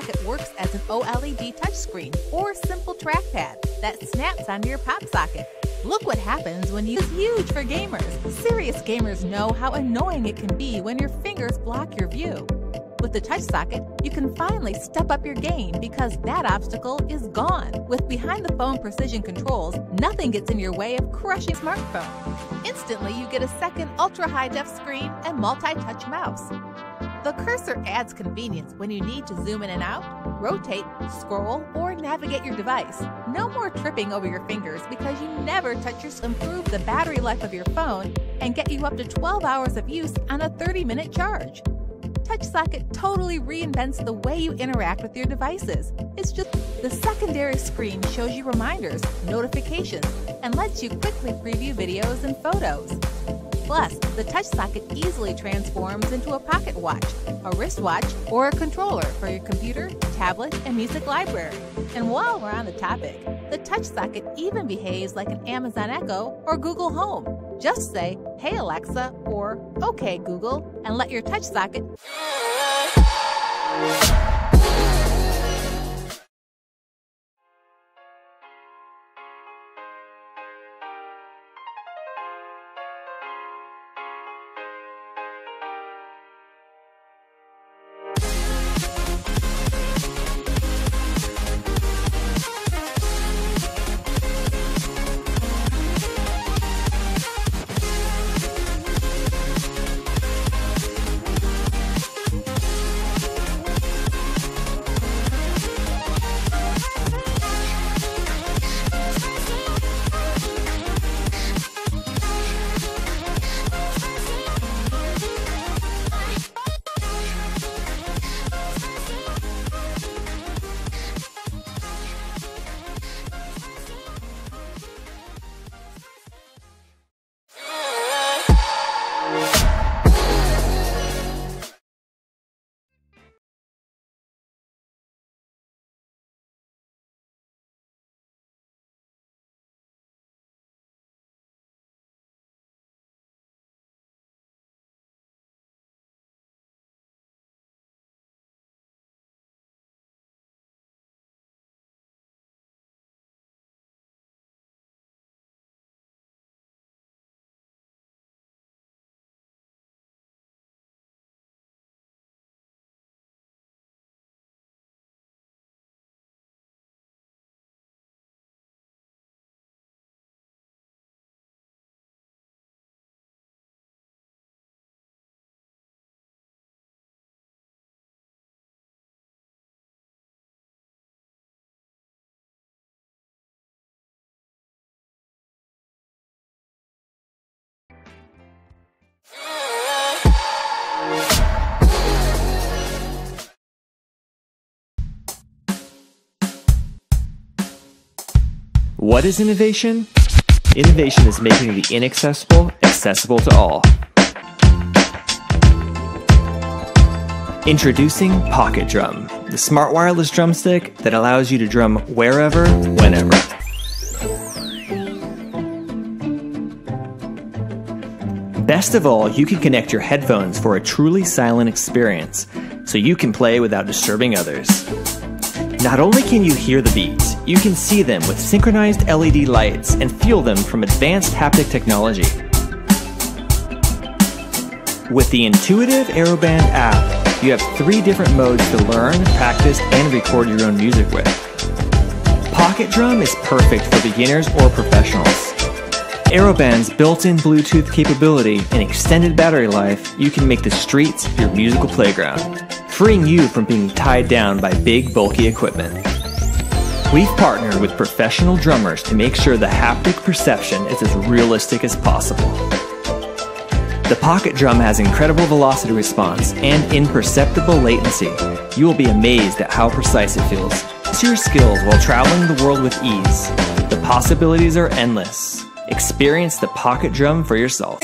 TouchSocket works as an OLED touchscreen or simple trackpad that snaps onto your pop socket. Look what happens when you use huge for gamers. Serious gamers know how annoying it can be when your fingers block your view. With the TouchSocket, you can finally step up your game because that obstacle is gone. With behind-the-phone precision controls, nothing gets in your way of crushing your smartphone. Instantly, you get a second ultra-high-def screen and multi-touch mouse. The cursor adds convenience when you need to zoom in and out, rotate, scroll, or navigate your device. No more tripping over your fingers because you never touch your screen. Improve the battery life of your phone and get you up to 12 hours of use on a 30-minute charge. TouchSocket totally reinvents the way you interact with your devices. It's just the secondary screen shows you reminders, notifications, and lets you quickly preview videos and photos. Plus, the TouchSocket easily transforms into a pocket watch, a wristwatch, or a controller for your computer, tablet, and music library. And while we're on the topic, the TouchSocket even behaves like an Amazon Echo or Google Home. Just say, "Hey Alexa," or "Okay Google," and let your TouchSocket... What is innovation? Innovation is making the inaccessible accessible to all. Introducing PocketDrum, the smart wireless drumstick that allows you to drum wherever, whenever. Best of all, you can connect your headphones for a truly silent experience, so you can play without disturbing others. Not only can you hear the beats, you can see them with synchronized LED lights and feel them from advanced haptic technology. With the intuitive Aeroband app, you have 3 different modes to learn, practice, and record your own music with. PocketDrum is perfect for beginners or professionals. Aeroband's built-in Bluetooth capability and extended battery life, you can make the streets your musical playground, freeing you from being tied down by big, bulky equipment. We've partnered with professional drummers to make sure the haptic perception is as realistic as possible. The PocketDrum has incredible velocity response and imperceptible latency. You will be amazed at how precise it feels. Use your skills while traveling the world with ease. The possibilities are endless. Experience the PocketDrum for yourself.